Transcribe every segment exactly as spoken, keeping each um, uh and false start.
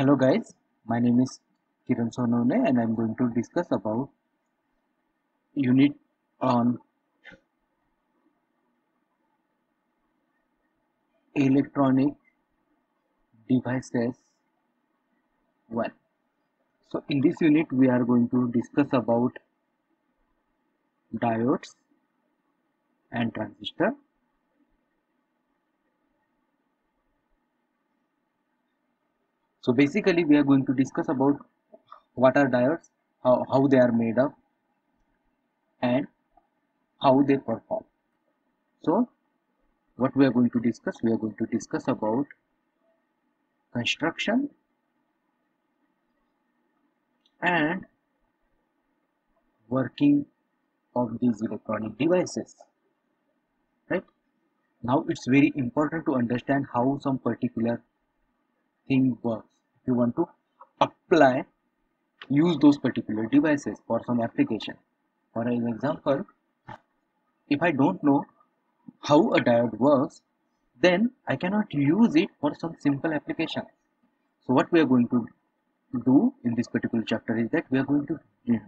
Hello guys, my name is Kiran Sonawane and I am going to discuss about unit on electronic devices one. So in this unit we are going to discuss about diodes and transistor. So basically we are going to discuss about what are diodes, how, how they are made up and how they perform. So what we are going to discuss, we are going to discuss about construction and working of these electronic devices, right? Now it's very important to understand how some particular thing works. If you want to apply, use those particular devices for some application. For an example, if I don't know how a diode works, then I cannot use it for some simple application. So what we are going to do in this particular chapter is that we are going to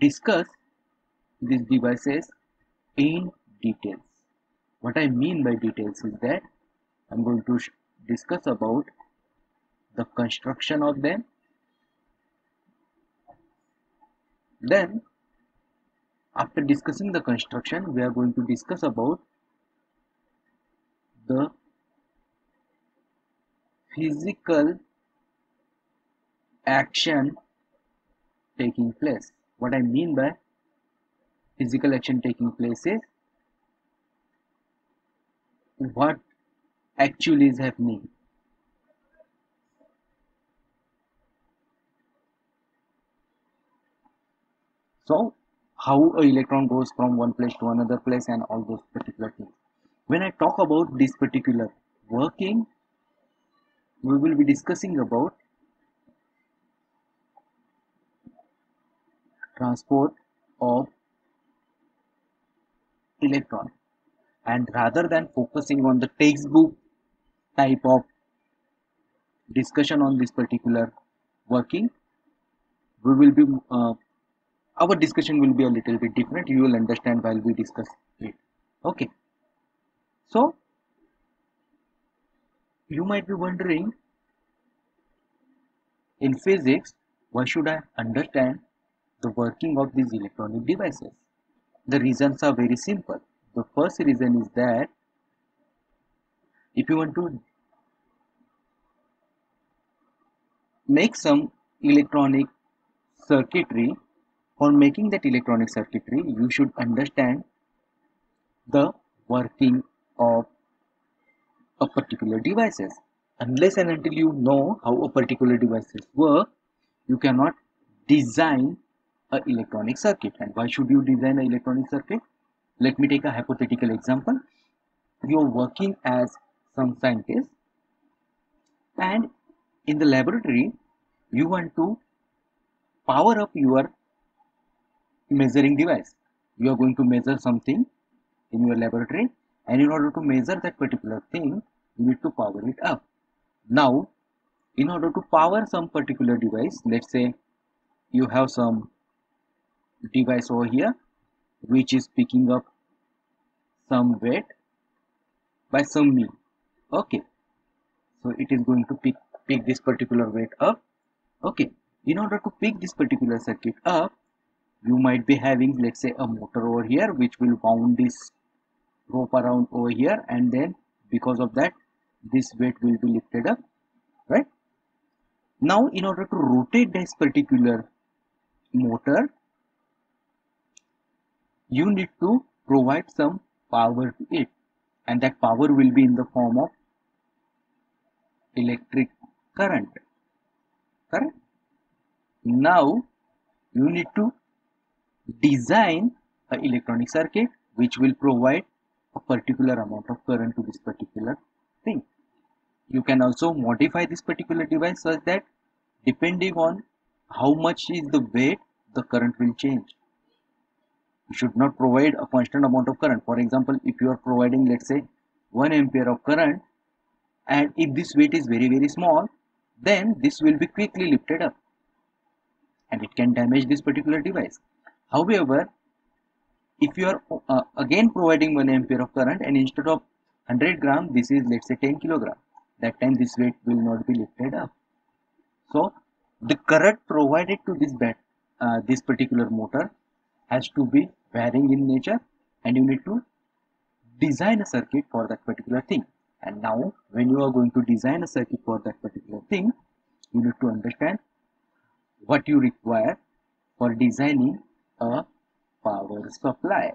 discuss these devices in details. What I mean by details is that I'm going to discuss about the construction of them, then after discussing the construction we are going to discuss about the physical action taking place. What I mean by physical action taking place is what actually is happening. So how an electron goes from one place to another place and all those particular things. When I talk about this particular working, we will be discussing about transport of electron, and rather than focusing on the textbook type of discussion on this particular working, we will be uh, our discussion will be a little bit different. You will understand while we discuss it. Okay, so you might be wondering, in physics, why should I understand the working of these electronic devices? The reasons are very simple. The first reason is that if you want to make some electronic circuitry, for making that electronic circuitry you should understand the working of a particular devices. Unless and until you know how a particular devices work, you cannot design an electronic circuit. And why should you design an electronic circuit? Let me take a hypothetical example. You are working as some scientist and in the laboratory you want to power up your measuring device. You are going to measure something in your laboratory, and in order to measure that particular thing you need to power it up. Now in order to power some particular device, let's say you have some device over here which is picking up some weight by some mean. Okay, so it is going to pick pick this particular weight up. Okay, in order to pick this particular circuit up, you might be having, let's say, a motor over here which will wound this rope around over here, and then because of that this weight will be lifted up, right? Now in order to rotate this particular motor, you need to provide some power to it, and that power will be in the form of electric current, correct? Now you need to design an electronic circuit which will provide a particular amount of current to this particular thing. You can also modify this particular device such that depending on how much is the weight, the current will change. You should not provide a constant amount of current. For example, if you are providing, let's say, one ampere of current, and if this weight is very very small, then this will be quickly lifted up and it can damage this particular device. However, if you are uh, again providing one ampere of current and instead of one hundred gram, this is let's say ten kilogram, that time this weight will not be lifted up. So the current provided to this bat, uh, this particular motor has to be varying in nature, and you need to design a circuit for that particular thing. And now when you are going to design a circuit for that particular thing, you need to understand what you require for designing a power supply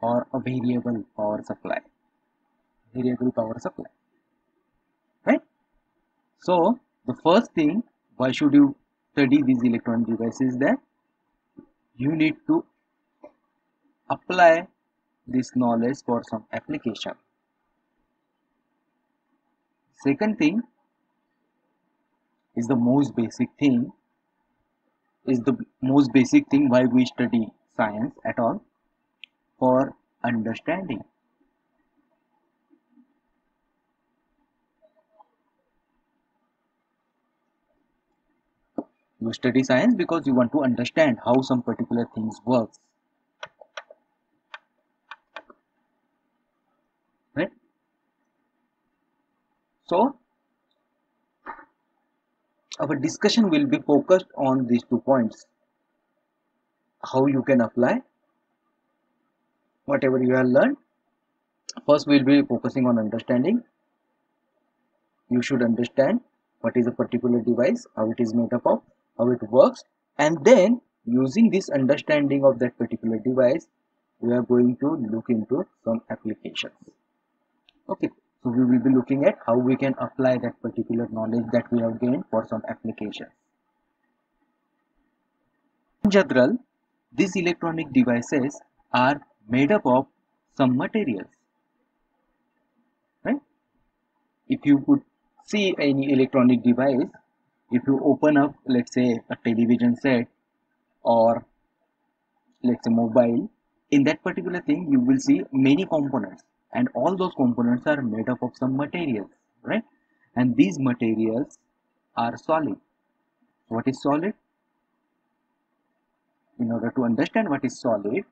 or a variable power supply, variable power supply, right? So the first thing, why should you study these electronic devices, that you need to apply this knowledge for some application. Second thing is the most basic thing, is the most basic thing why we study science at all, for understanding. You study science because you want to understand how some particular things works, right? So our discussion will be focused on these two points, how you can apply whatever you have learned. First we will be focusing on understanding. You should understand what is a particular device, how it is made up of, how it works, and then using this understanding of that particular device, we are going to look into some applications. Okay. So we will be looking at how we can apply that particular knowledge that we have gained for some application. In general, these electronic devices are made up of some materials, right? If you could see any electronic device, if you open up, let's say, a television set or let's say mobile, in that particular thing you will see many components. And all those components are made up of some materials, right? And these materials are solid. What is solid? In order to understand what is solid,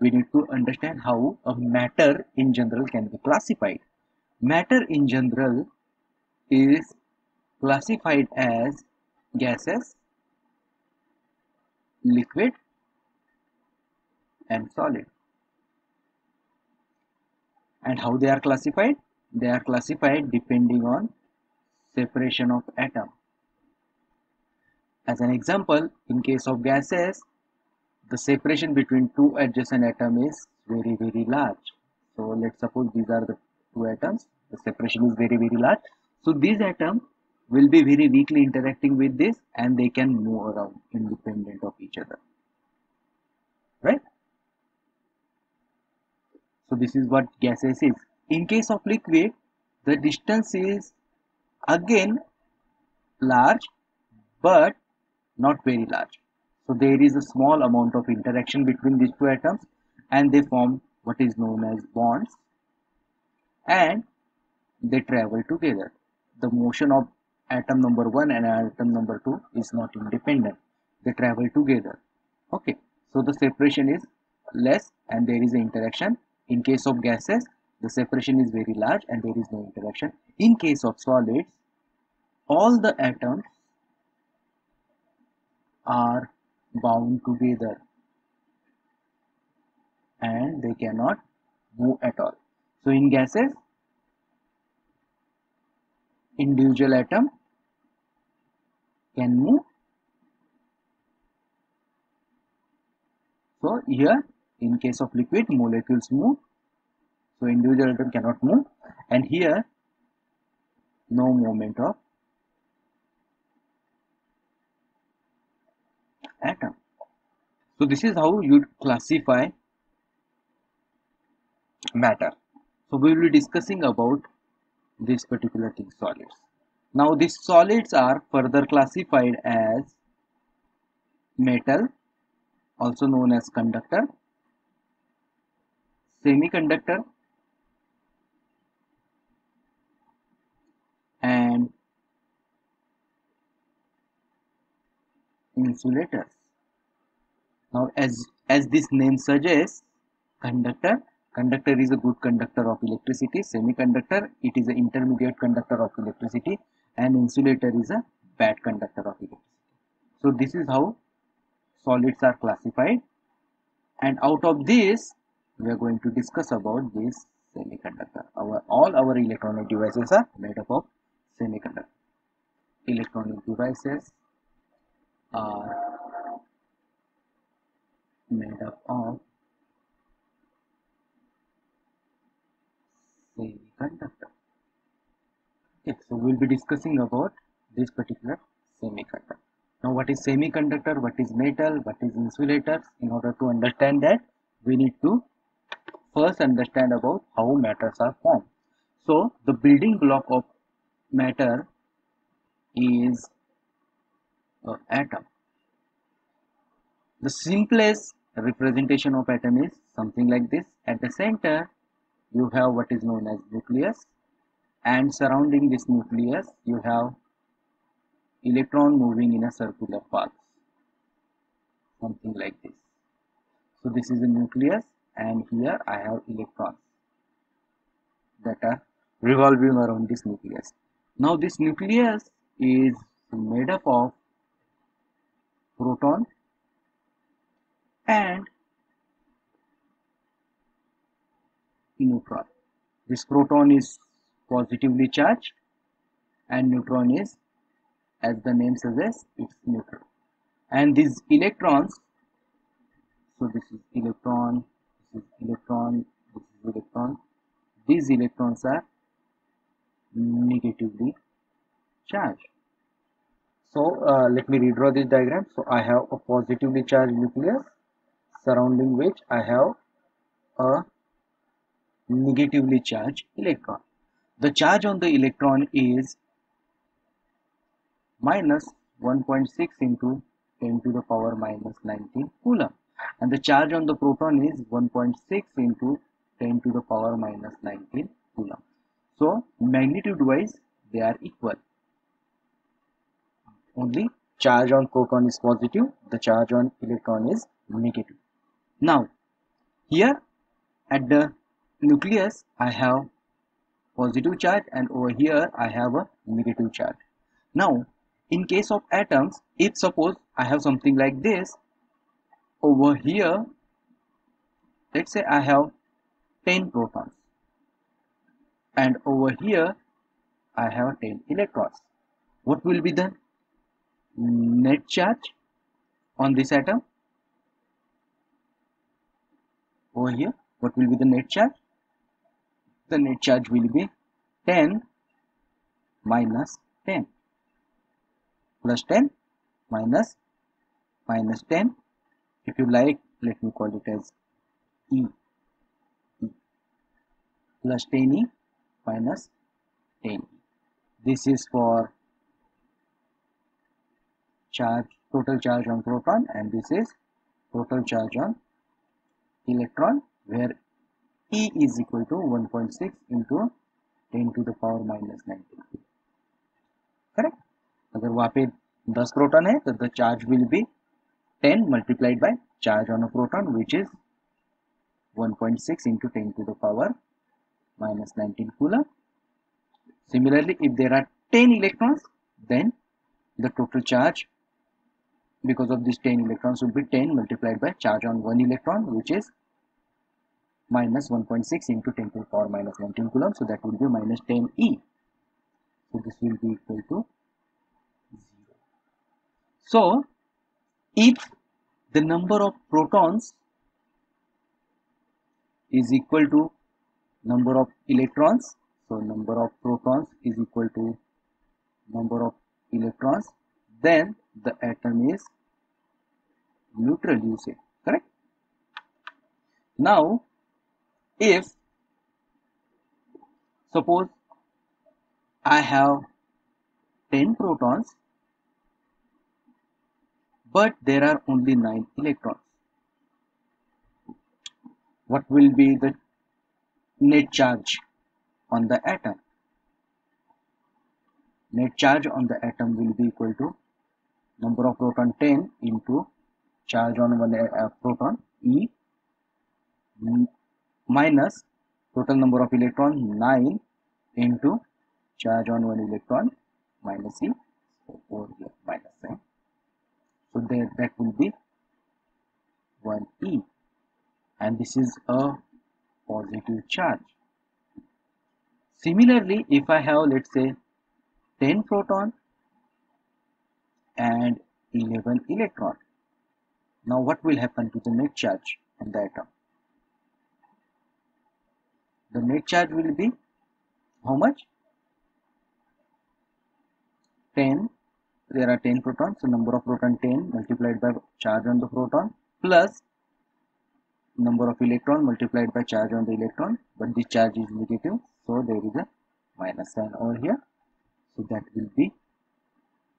we need to understand how a matter in general can be classified. Matter in general is classified as gases, liquid, and solid. And how they are classified? They are classified depending on separation of atom. As an example, in case of gases, the separation between two adjacent atoms is very very large. So let's suppose these are the two atoms, the separation is very very large. So these atoms will be very weakly interacting with this and they can move around independent of each other, right? So this is what gases is. In case of liquid, the distance is again large but not very large. So there is a small amount of interaction between these two atoms and they form what is known as bonds, and they travel together. The motion of atom number one and atom number two is not independent. They travel together. Okay. So the separation is less and there is an interaction. In case of gases, the separation is very large and there is no interaction. In case of solids, all the atoms are bound together and they cannot move at all. So in gases, individual atom can move. So here, in case of liquid, molecules move, so individual atom cannot move, and here no movement of atom. So this is how you classify matter. So we will be discussing about this particular thing, solids. Now these solids are further classified as metal, also known as conductor, semiconductor, insulators. Now, as as this name suggests, conductor conductor is a good conductor of electricity. Semiconductor, it is an intermediate conductor of electricity, and insulator is a bad conductor of electricity. So this is how solids are classified, and out of this we are going to discuss about this semiconductor. Our all our electronic devices are made up of semiconductor. Electronic devices are made up of semiconductor. Okay, so we'll be discussing about this particular semiconductor. Now, what is semiconductor? What is metal? What is insulator? In order to understand that, we need to first understand about how matters are formed. So the building block of matter is uh, atom. The simplest representation of atom is something like this. At the center you have what is known as nucleus, and surrounding this nucleus you have electron moving in a circular path, something like this. So this is a nucleus, and here I have electrons that are revolving around this nucleus. Now this nucleus is made up of proton and neutron. This proton is positively charged and neutron is, as the name suggests, it's neutral. And these electrons, so this is electron, this is electron, this is electron, these electrons are negatively charged. So uh, let me redraw this diagram. So I have a positively charged nucleus surrounding which I have a negatively charged electron. The charge on the electron is minus one point six into ten to the power minus nineteen coulomb, and the charge on the proton is one point six into ten to the power minus nineteen coulomb. So magnitude wise they are equal. Only charge on proton is positive, the charge on electron is negative. Now here at the nucleus I have positive charge, and over here I have a negative charge. Now in case of atoms, if suppose I have something like this over here, let's say I have ten protons, and over here I have ten electrons, what will be the net charge on this atom? Over here, what will be the net charge? The net charge will be ten minus ten plus ten minus minus ten. If you like, let me call it as E, E. Plus ten E minus ten E. This is for charge, total charge on proton, and this is total charge on electron, where E is equal to one point six into ten to the power minus nineteen. Correct? अगर वहाँ पे दस proton है तो charge will be ten multiplied by charge on a proton which is one point six into ten to the power minus nineteen coulomb. Similarly, if there are ten electrons, then the total charge because of these ten electrons will be ten multiplied by charge on one electron, which is minus one point six into ten to the power minus nineteen coulomb. So that will be minus ten E. So this will be equal to zero. So if the number of protons is equal to number of electrons, so number of protons is equal to number of electrons, then the atom is neutral, you say, correct? Now if suppose I have ten protons but there are only nine electrons, what will be the net charge on the atom? Net charge on the atom will be equal to number of proton ten into charge on one uh, proton E minus total number of electron nine into charge on one electron minus E, so over here minus sign. So that that will be one E, and this is a positive charge. Similarly, if I have, let's say, ten proton and eleven electron, now what will happen to the net charge on the atom? The net charge will be how much? ten. There are ten protons, so number of proton ten multiplied by charge on the proton plus number of electron multiplied by charge on the electron, but the charge is negative, so there is a minus sign over here, so that will be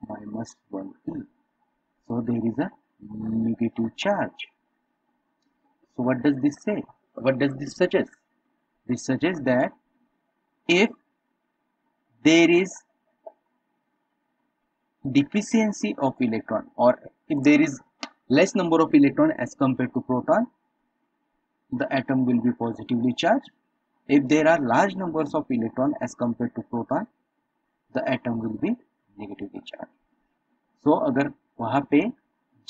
minus one E. So there is a negative charge. So what does this say? What does this suggest? This suggests that if there is deficiency of electron, or if there is less number of electron as compared to proton, the atom will be positively charged. If there are large numbers of electron as compared to proton, the atom will be negatively charged. So अगर वहाँ पे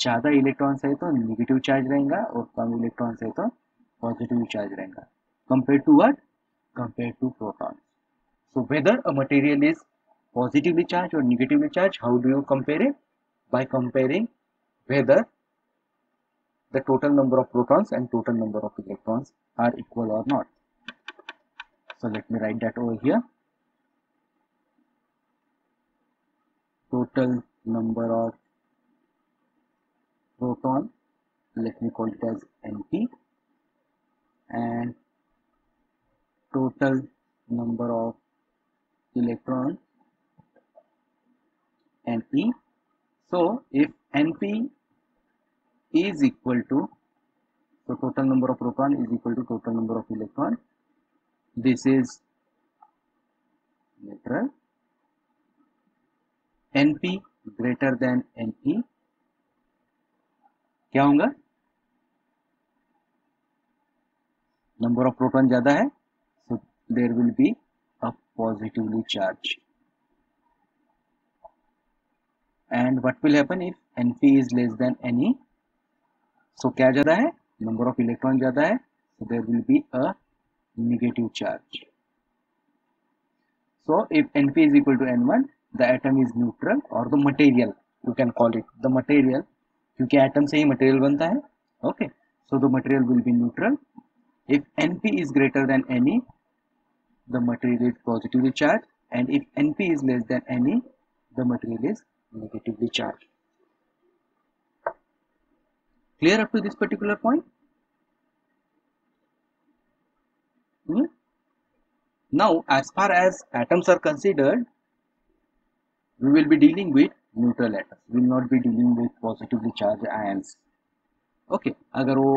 ज़्यादा electrons है तो negative charge रहेगा और कम electrons है तो पॉजिटिव चार्ज रहेगा compared to what? Compared to protons. So whether a material is positively charged or negatively charged, how do you compare it? By comparing whether the total number of protons and total number of electrons are equal or not. So let me write that over here. Total number of proton, let me call it as N P, and total number of electron N P. So if N P is equal to, so total number of proton is equal to total number of electron, this is neutral. N P greater than N E क्या होगा? Number of proton ज्यादा है, so there will be a positively charged. And what will happen if N P is less than N E? So क्या ज्यादा है? Number of electron ज्यादा है, so there will be a negative charge. So if N P is equal to N one, the atom is neutral, or the material, you can call it the material, क्योंकि atom से ही material बनता है. Okay, so the material will be neutral. If N P is greater than N E, the material is positively charge, and if N P is less than N E, the material is negatively charge. Clear up to this particular point? Now as far as atoms are considered, we will be dealing with neutral atoms. We will not be dealing with positively charged ions. Okay, agar wo,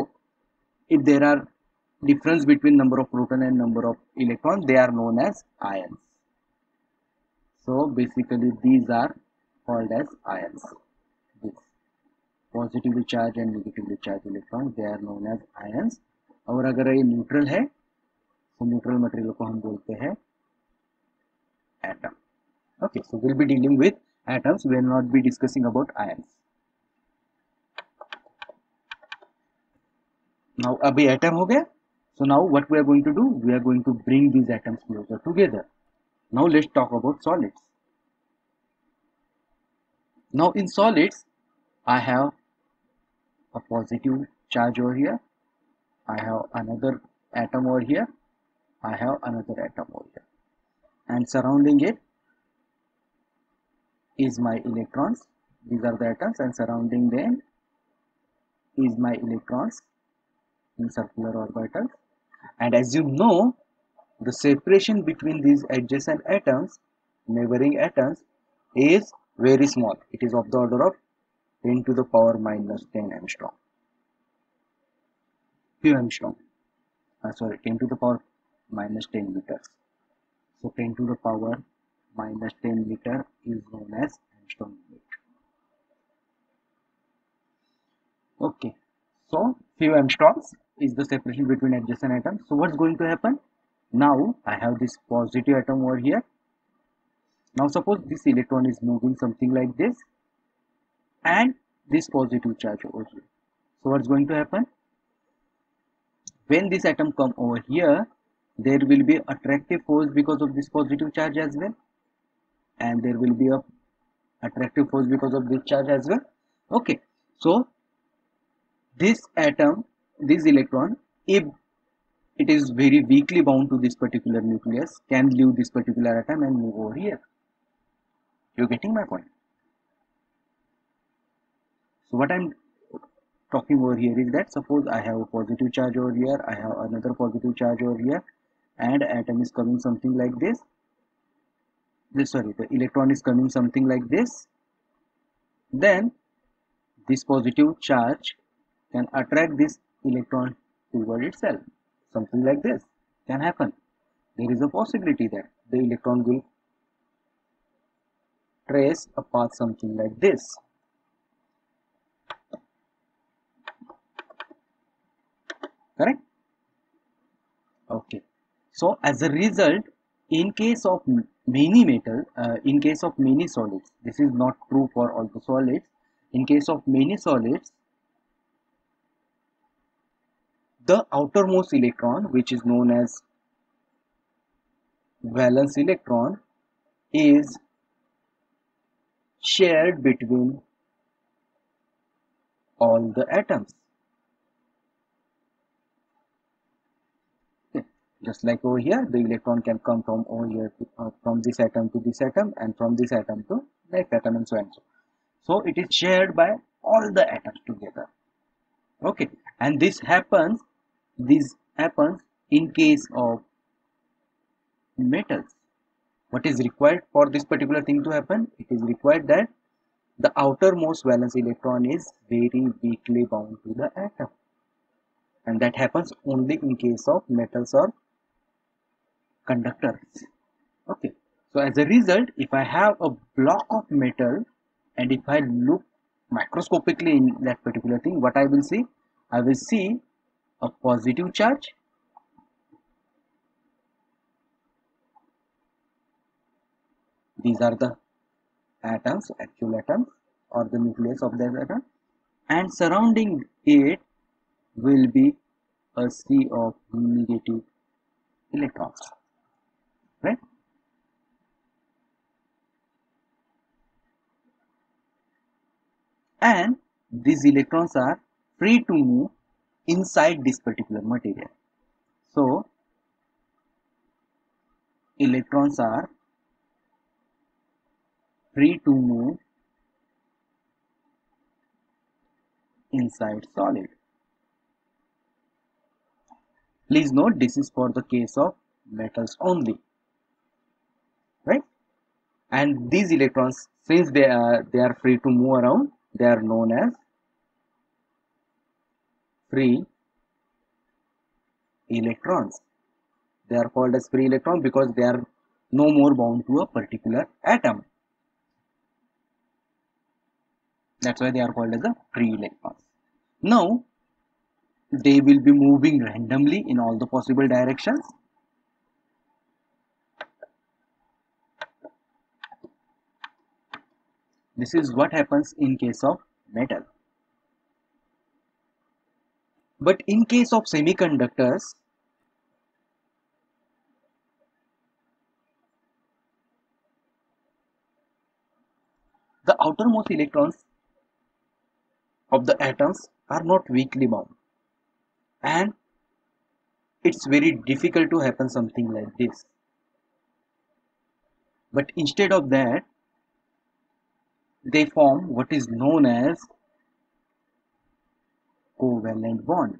if there are difference between number of proton and number of electron, they are known as ions. So basically these are called as ions. This positively charged and negatively charged electrons, they are known as ions. और अगर ये neutral है, तो neutral material को हम बोलते हैं atom. Okay, so we'll be dealing with atoms, we will not be discussing about ions. Now abhi atom ho gaya. So now what we are going to do? We are going to bring these atoms closer together. Now let's talk about solids. Now in solids, I have a positive charge over here. I have another atom over here. I have another atom over here. And surrounding it is my electrons. These are the atoms, and surrounding them is my electrons in circular orbital. And as you know, the separation between these adjacent atoms, neighboring atoms, is very small. It is of the order of ten to the power minus ten angstrom. Few angstrom. Uh, sorry, ten to the power minus ten meters. So ten to the power minus ten meter is known as angstrom unit. Okay, so few angstroms is the separation between adjacent atoms. So what's going to happen? Now I have this positive atom over here. Now suppose this electron is moving something like this and this positive charge over here. So what's going to happen? When this atom come over here, there will be attractive force because of this positive charge as well, and there will be a attractive force because of this charge as well. Okay, so this atom, this electron, if it is very weakly bound to this particular nucleus, can leave this particular atom and move over here. You're getting my point? So what I'm talking over here is that suppose I have a positive charge over here, I have another positive charge over here, and atom is coming something like this. This sorry, the electron is coming something like this. Then this positive charge can attract this electron toward itself. Something like this can happen. There is a possibility that the electron will trace a path something like this. Correct? Okay. So as a result, in case of many metal, uh, in case of many solids, this is not true for all the solids. In case of many solids, the outermost electron, which is known as valence electron, is shared between all the atoms. Okay. Just like over here, the electron can come from over here to, uh, from this atom to this atom, and from this atom to next atom, and so on. So, so it is shared by all the atoms together. Okay, and this happens. This happens in case of metals. What is required for this particular thing to happen? It is required that the outermost valence electron is very weakly bound to the atom, and that happens only in case of metals or conductors. Okay, so as a result, if I have a block of metal and if I look microscopically in that particular thing, what I will see? I will see a positive charge . These are the atoms, actual atoms or the nucleus of that atom, and surrounding it will be a sea of negative electrons, right? And these electrons are free to move inside this particular material. So electrons are free to move inside solid. Please note, this is for the case of metals only, right? And these electrons, since they are they are free to move around, they are known as free electrons. They are called as free electrons because they are no more bound to a particular atom. That's why they are called as a free electrons. Now, they will be moving randomly in all the possible directions. This is what happens in case of metal. But in case of semiconductors, the outermost electrons of the atoms are not weakly bound, and it's very difficult to happen something like this. But instead of that, they form what is known as covalent bond,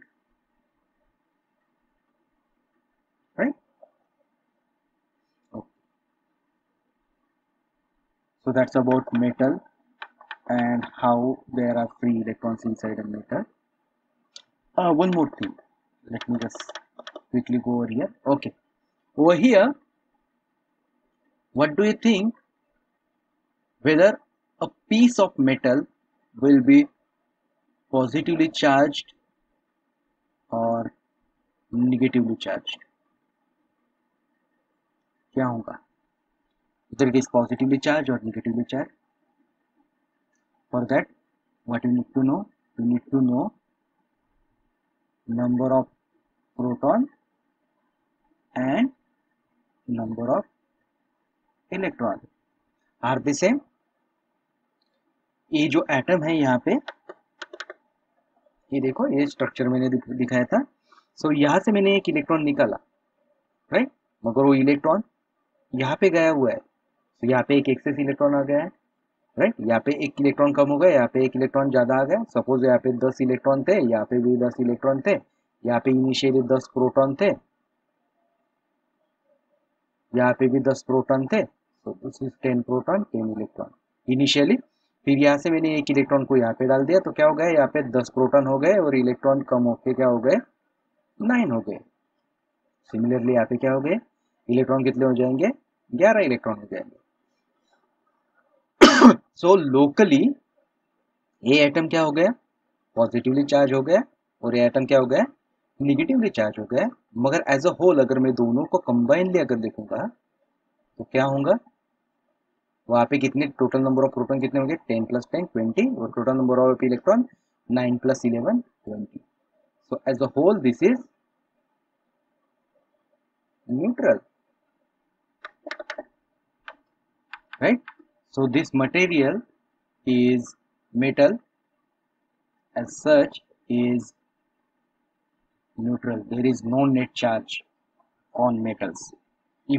right? Okay. So that's about metal and how there are free electrons inside a metal. Uh, one more thing, let me just quickly go over here. Okay, over here, what do you think? Whether a piece of metal will be positively charged और negatively charged, क्या होगा इधर के positively charged और negatively charged. For that what you need to know, you need to know number of proton and number of electron are the same. ये जो atom है यहाँ पे, ये देखो ये स्ट्रक्चर मैंने दिखाया था. सो so, यहाँ से मैंने एक इलेक्ट्रॉन निकाला राइट, मगर वो इलेक्ट्रॉन यहाँ पे गया हुआ है. so, यहाँ पे एक एक्सेस इलेक्ट्रॉन आ गया है राइट. यहाँ पे एक इलेक्ट्रॉन कम हो गया, यहाँ पे एक इलेक्ट्रॉन ज़्यादा आ गया. सपोज यहाँ पे दस इलेक्ट्रॉन थे, यहाँ पे भी दस इलेक्ट्रॉन थे, यहाँ पे इनिशियली दस प्रोटॉन थे, यहाँ पे भी दस प्रोटॉन थे. So this is ten proton ten electron initially. फिर यहाँ से मैंने एक इलेक्ट्रॉन को यहाँ पे डाल दिया, तो क्या हो गया यहाँ पे दस प्रोटॉन हो गए और इलेक्ट्रॉन कम होके क्या हो गए नाइन हो गए. सिमिलरली यहाँ पे क्या हो गए इलेक्ट्रॉन कितने हो जाएंगे ग्यारह इलेक्ट्रॉन हो जाएंगे. सो लोकली ये एटम क्या हो गया पॉजिटिवली चार्ज हो गया और ये एटम क्या हो गया निगेटिवली चार्ज हो गया. मगर एज अ होल अगर मैं दोनों को कंबाइनली अगर देखूंगा तो क्या होगा वहाँ पे कितने टोटल नंबर ऑफ प्रोटॉन कितने होंगे टेन प्लस टेन ट्वेंटी और total number of electron nine plus eleven twenty. So as a whole this is neutral right. So this material is metal as such is neutral. There is no net charge on metals.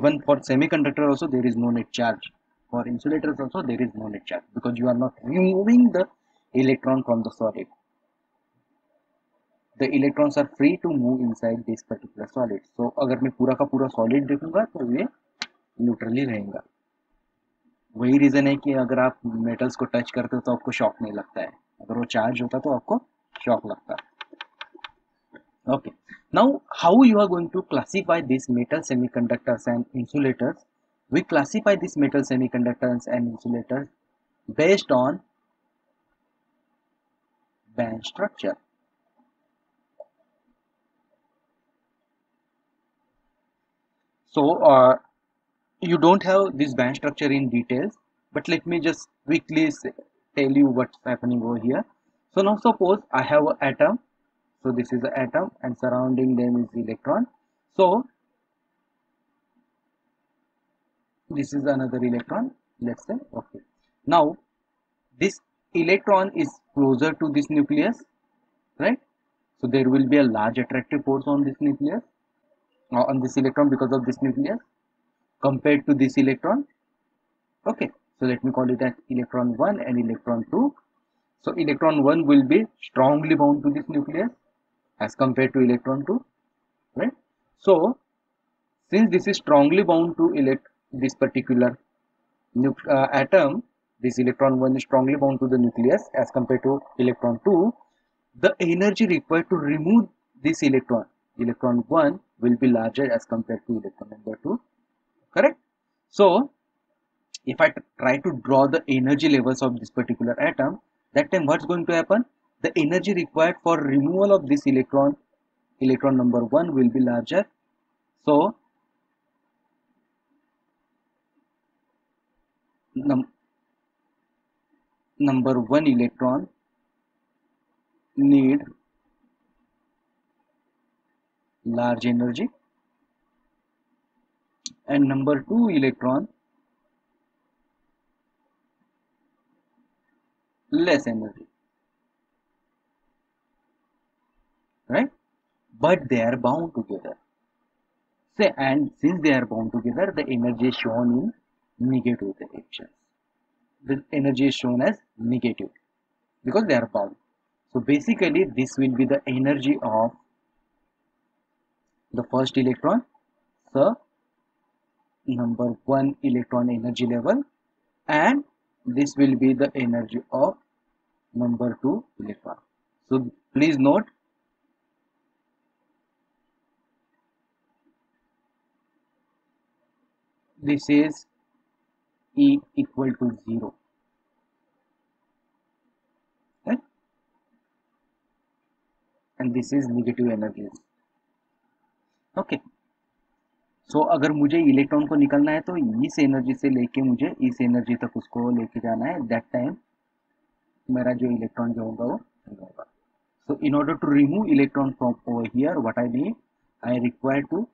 Even for semiconductor also there is no net charge. For insulators also there is no net charge because you are not removing the electron from the solid. The electrons are free to move inside this particular solid. So अगर मैं पूरा का पूरा solid देखूंगा तो ये neutrally रहेगा. वही रीजन है कि अगर आप मेटल्स को टच करते हो तो आपको शॉक नहीं लगता है, अगर वो चार्ज होता तो आपको शॉक लगता है. Okay, now how you are going to classify these metal semiconductors and insulators? We classify these metal semiconductors and insulators based on band structure. So uh, you don't have this band structure in details, but let me just quickly say, tell you what's happening over here. So now suppose I have an atom. So this is the atom and surrounding them is the electron. So this is another electron, let's say. Okay, now this electron is closer to this nucleus right, so there will be a large attractive force on this nucleus or on this electron because of this nucleus compared to this electron. Okay, so let me call it as electron one and electron two. So electron one will be strongly bound to this nucleus as compared to electron two right. So since this is strongly bound to electron this particular uh, atom, this electron one is strongly bound to the nucleus as compared to electron two. The energy required to remove this electron, electron one, will be larger as compared to electron number two. Correct? So, if I try to draw the energy levels of this particular atom, that time what's going to happen? The energy required for removal of this electron, electron number one, will be larger. So Num number one electron need large energy and number two electron less energy right, but they are bound together. Say and since they are bound together the energy shown in negative directions. This energy is shown as negative because they are bound. So basically this will be the energy of the first electron. So number one electron energy level and this will be the energy of number two electron. So please note this is E equal to zero. Okay? and this is negative energy. Okay, so अगर मुझे electron को निकलना है तो इस energy से लेके मुझे इस एनर्जी तक उसको लेके जाना है. दैट टाइम मेरा जो इलेक्ट्रॉन जो होगा वो होगा. So in order to remove electron from over here what I need, I require to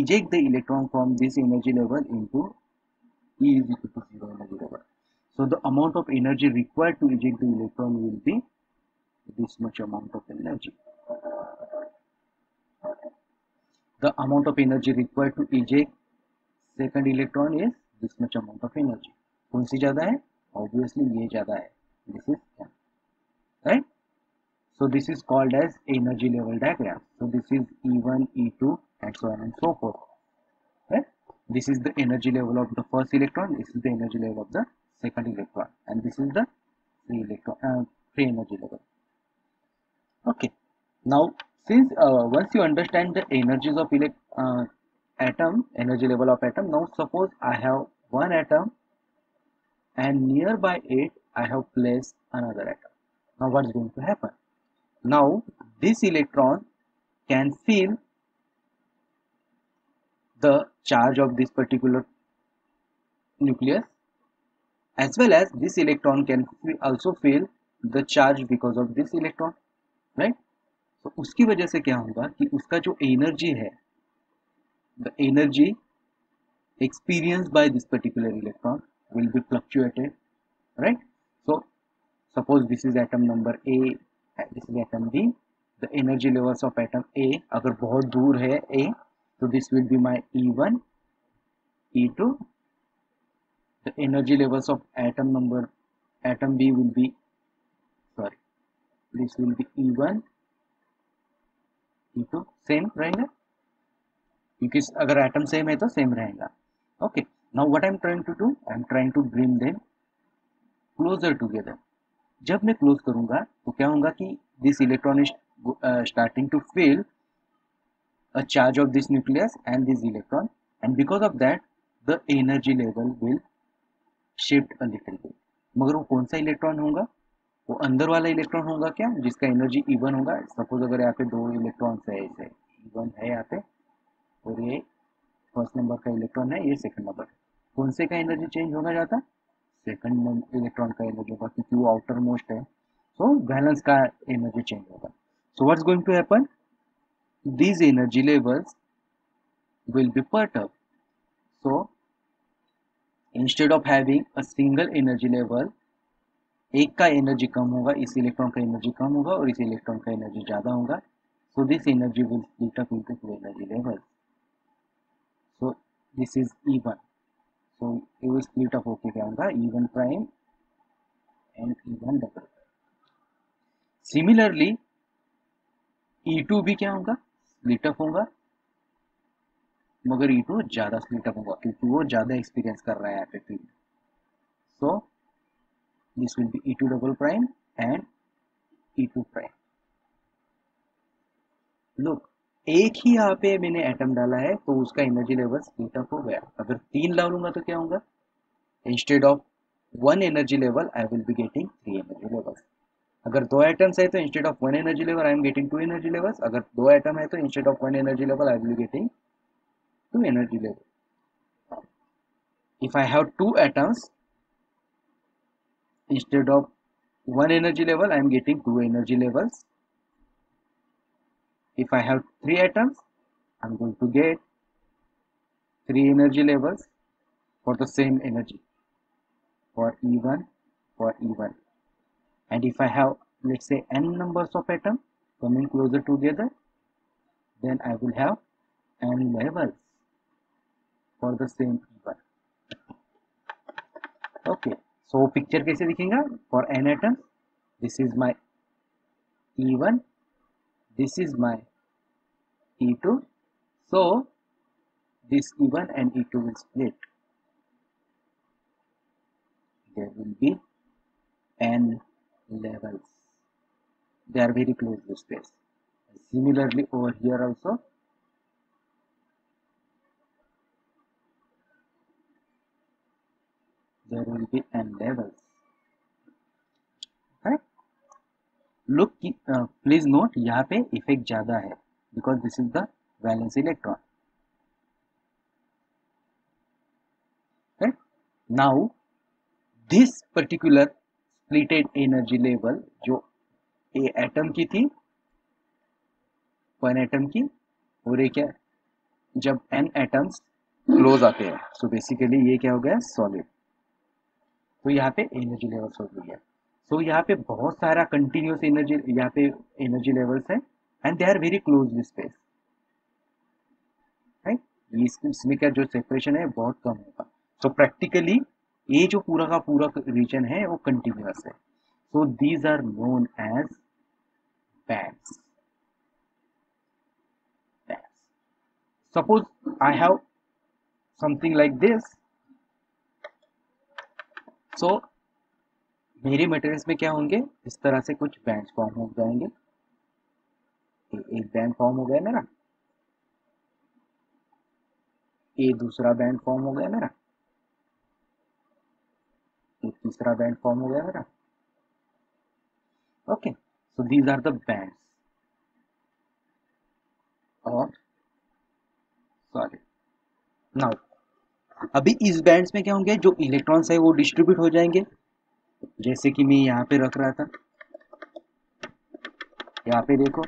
eject the electron from this energy level into E is equal to zero energy level. So the amount of energy required to eject the electron will be this much amount of energy. The amount of energy required to eject second electron is this much amount of energy. कौन सी ज़्यादा है? Obviously ये ज़्यादा है. This is one, right? So this is called as energy level diagram. So this is E one, E two, and so on and so forth. This is the energy level of the first electron. This is the energy level of the second electron, and this is the free electron, uh, free energy level. Okay. Now, since uh, once you understand the energies of elect uh, atom, energy level of atom. Now, suppose I have one atom, and nearby it I have placed another atom. Now, what is going to happen? Now, this electron can feel the charge of this particular nucleus, as well as this electron can also feel the charge because of this electron, right? So उसकी वजह से क्या होगा कि उसका जो energy है, the energy experienced by this particular electron will be fluctuated, right? So suppose this is atom number A, this is atom B. The energy levels of atom A, अगर बहुत दूर है A, so this will be my E one, E two. The energy levels of atom number atom B will be sorry. This will be E one, E two. Same रहेगा, because अगर atom same है तो same रहेगा. Okay. Now what I'm trying to do? I'm trying to bring them closer together. जब मैं close करूँगा तो क्या होगा कि this electron is uh, starting to feel a charge of this nucleus and this electron, and because of that the energy level will shift a little bit. मगर वो कौन सा इलेक्ट्रॉन होगा? वो अंदर वाला इलेक्ट्रॉन होगा क्या, जिसका एनर्जी E वन होगा. सपोज अगर यहाँ पे दो इलेक्ट्रॉन्स है, इसे E वन है यहाँ पे, और ये फर्स्ट नंबर का इलेक्ट्रॉन है, ये सेकंड नंबर. कौन से का एनर्जी चेंज होगा जाता? सेकंड इलेक्ट्रॉन का एनर्जी होगा, क्योंकि वो आउटर मोस्ट है. सो बैलेंस का एनर्जी चेंज होगा. So what's going to happen, these energy levels will be perturbed. So instead of having a single energy level, एक का एनर्जी कम होगा, इस इलेक्ट्रॉन का एनर्जी कम होगा और इस इलेक्ट्रॉन का एनर्जी ज़्यादा होगा. So this energy will split up into two energy levels. So this is E one. So it will split up होके क्या होगा? E one prime and E one double. Similarly E two भी क्या होगा? Split up होगा, मगर E two ज़्यादा split up होगा क्योंकि वो ज़्यादा एक्सपीरियंस कर रहा है यहाँ पे field. So this will be E two double prime and E two prime. Look, एक ही यहाँ पे मैंने एटम डाला है तो उसका एनर्जी लेवल स्प्लिट अप हो गया. अगर तीन डालूंगा तो क्या होगा? Instead of one energy level I will be getting three energy levels. अगर दो एटम्स है तो instead of one energy level I am getting two energy levels. अगर दो एटम है तो instead of one energy level I will getting two energy level. If I have two atoms, instead of one energy level I am getting two energy levels. If I have three atoms, I am going to get three energy levels for the same energy, for E one, for E one. And if I have, let's say, n numbers of atoms coming closer together, then I will have n levels for the same number. Okay. So picture कैसे दिखेगा? For n atoms, this is my E one, this is my E two. So this E one and E two will split. There will be n levels. They are very close to space. Similarly over here also. There will be n levels. Right? Look की please note यहाँ पे effect ज्यादा है because this is the valence electron. Right now this particular splitted energy level जो a atom की थी one atom की हो रही क्या जब एन एटम्स क्लोज आते हैं सो बेसिकली ये क्या हो गया सॉलिड. तो यहाँ पे एनर्जी लेवल हो गया. सो यहाँ पे बहुत सारा कंटिन्यूस एनर्जी यहाँ पे एनर्जी लेवल्स है and they are very closely space. Right इसमें क्या जो सेपरेशन है बहुत कम होगा. सो प्रैक्टिकली ये जो पूरा का पूरा रीजन है वो कंटिन्यूस है. So these are known as bands. Suppose I have something like this. So मेरे मटेरियल्स में क्या होंगे इस तरह से कुछ बैंड फॉर्म हो जाएंगे. एक बैंड फॉर्म हो गया मेरा, ये दूसरा बैंड फॉर्म हो गया मेरा, ये तीसरा बैंड फॉर्म हो गया मेरा. Okay so these are the bands और सॉरी. नाउ अभी इस बैंड्स में क्या होंगे जो इलेक्ट्रॉन्स है वो डिस्ट्रीब्यूट हो जाएंगे. जैसे कि मैं यहाँ पे रख रहा था, यहाँ पे देखो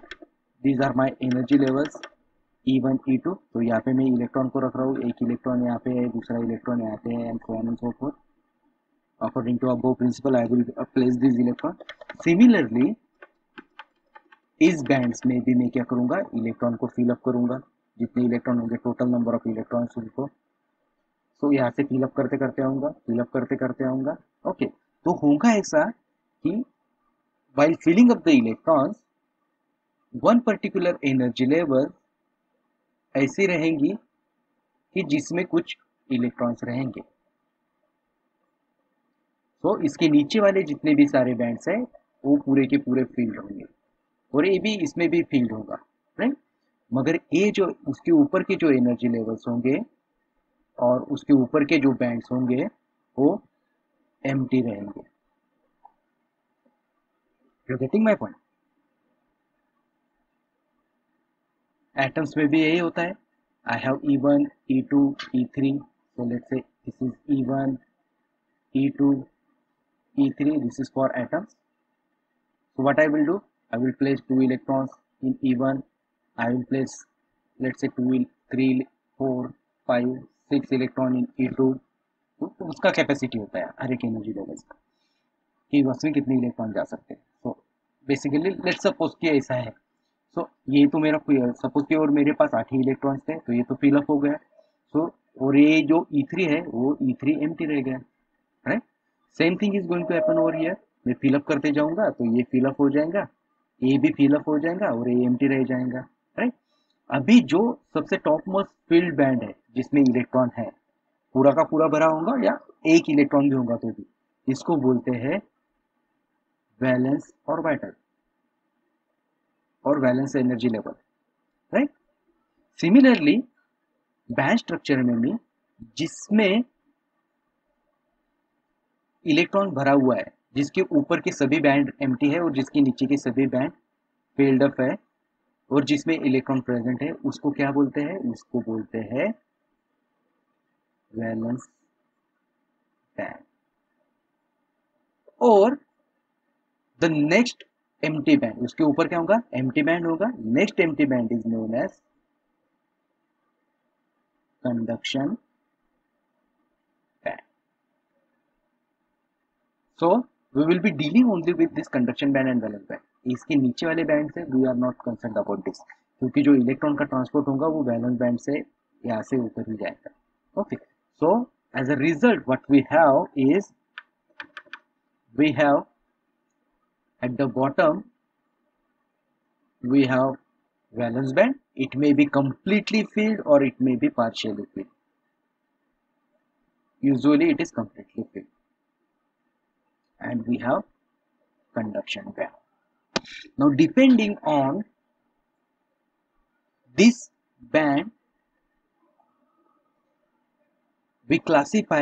these are my energy levels E one E two. तो यहाँ पे मैं इलेक्ट्रॉन को रख रहा हूँ, एक इलेक्ट्रॉन यहाँ पे है, दूसरा इलेक्ट्रॉन यहाँ पे है and so on and so forth. According to above principle I will place this electron. Similarly इस बैंड्स में भी मैं क्या करूँगा इलेक्ट्रॉन को फिलअप करूँगा, जितने इलेक्ट्रॉन होंगे टोटल नंबर ऑफ इलेक्ट्रॉन्स उनको. सो यहाँ से फिलअप करते करते आऊँगा, फिलअप करते करते आऊँगा. ओके तो होगा ऐसा कि while filling up the electrons one particular energy level ऐसी रहेंगी कि जिसमें कुछ इलेक्ट्रॉन्स रहेंगे. सो so, इसके नीचे वाले जितने भी सारे बैंड्स हैं वो पूरे के पूरे फील्ड होंगे और ये भी इसमें भी फील्ड होगा. राइट मगर ये जो उसके ऊपर के जो एनर्जी लेवल्स होंगे और उसके ऊपर के जो बैंड्स होंगे वो एम्प्टी रहेंगे. You getting my point. Atoms में भी यही होता है. I have E one E two E three. So let's say this is E one E two E three. This is for atoms. So what I will do I will place two electrons in E one. I will place let's say two, three, four, five, six electron in E two. तो उसका capacity होता है हर एक energy level का कि उसमें कितने electron जा सकते हैं. सो बेसिकली लेट्स सपोज कि ऐसा है. सो so, ये तो मेरा सपोज कि और मेरे पास आठ ही इलेक्ट्रॉन्स थे तो ये तो फिलअप हो गया. सो so, और ये जो E थ्री है वो E थ्री एम्प्टी रह गया. Right same thing is going to happen over here. मैं फिलअप करते जाऊँगा तो ये फिलअप हो जाएगा, ये भी फिलअप हो जाएगा और ये एम्प्टी रह जाएगा. राइट अभी जो सबसे टॉप मोस्ट फील्ड बैंड है जिसमें इलेक्ट्रॉन है पूरा का पूरा भरा होगा या एक इलेक्ट्रॉन भी होगा तो भी इसको बोलते हैं वैलेंस ऑर्बिटल और valence energy level. Right similarly band structure में भी जिसमें इलेक्ट्रॉन भरा हुआ है जिसके ऊपर के सभी बैंड एम्प्टी है और जिसके नीचे के सभी बैंड फिल्ड अप है और जिसमें इलेक्ट्रॉन प्रेजेंट है उसको क्या बोलते हैं उसको बोलते हैं वैलेंस बैंड और द नेक्स्ट एम्प्टी बैंड उसके ऊपर क्या होगा एम्प्टी बैंड होगा. Next empty band is known as conduction band. So we will be dealing only with this conduction band and valence band. इसके नीचे वाले बैंड से we are not concern about this क्योंकि जो इलेक्ट्रॉन का transport होगा वो वैलेंस बैंड से यहाँ से ऊपर ही जाएगा. Okay so as a result what we have is we have at the bottom we have valence band. It may be completely filled और it may be partially filled. Usually it is completely filled and we have conduction band. Now depending on this band we classify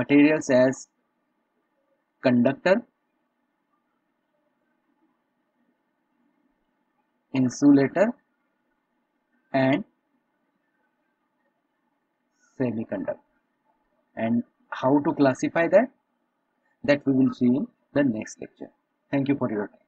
materials as conductor insulator and semiconductor. And how to classify that, that we will see in the next lecture. Thank you for your time.